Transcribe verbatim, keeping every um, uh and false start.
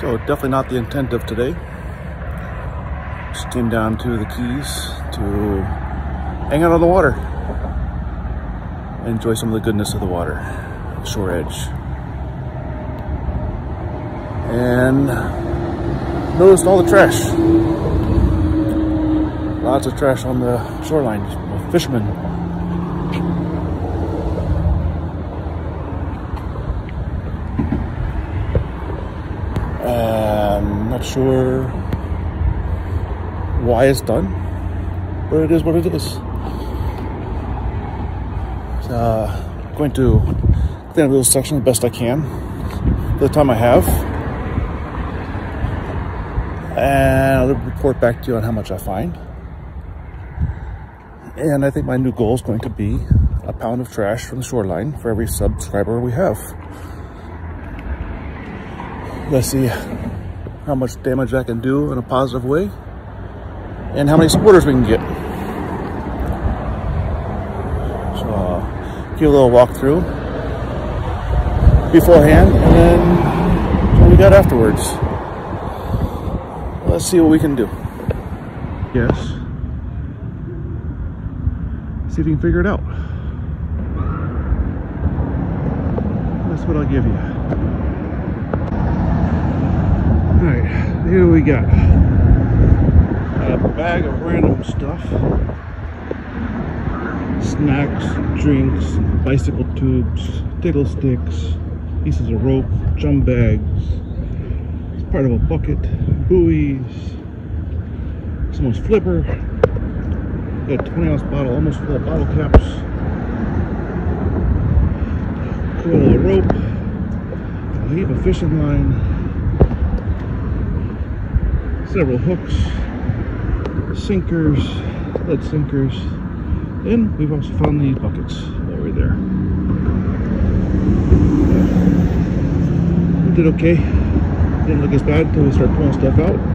So definitely not the intent of today. Just came down to the Keys to hang out on the water. Enjoy some of the goodness of the water, shore edge. And noticed all the trash. Lots of trash on the shoreline, fishermen. Um, not sure why it's done, but it is what it is. Uh, going to clean up this section the best I can, the time I have, and I'll report back to you on how much I find. And I think my new goal is going to be a pound of trash from the shoreline for every subscriber we have. Let's see how much damage I can do in a positive way, and how many supporters we can get. Give a little walk through beforehand, and then what we got afterwards. Let's see what we can do. Yes. See if you can figure it out. That's what I'll give you. All right, here we got a bag of random stuff. Snacks, drinks, bicycle tubes, tickle sticks, pieces of rope, drum bags, it's part of a bucket, buoys, someone's flipper, got a twenty ounce bottle, almost full of bottle caps, coil of rope, a heap of fishing line, several hooks, sinkers, lead sinkers. And we've also found these buckets over there. We did okay. Didn't look as bad until we started pulling stuff out.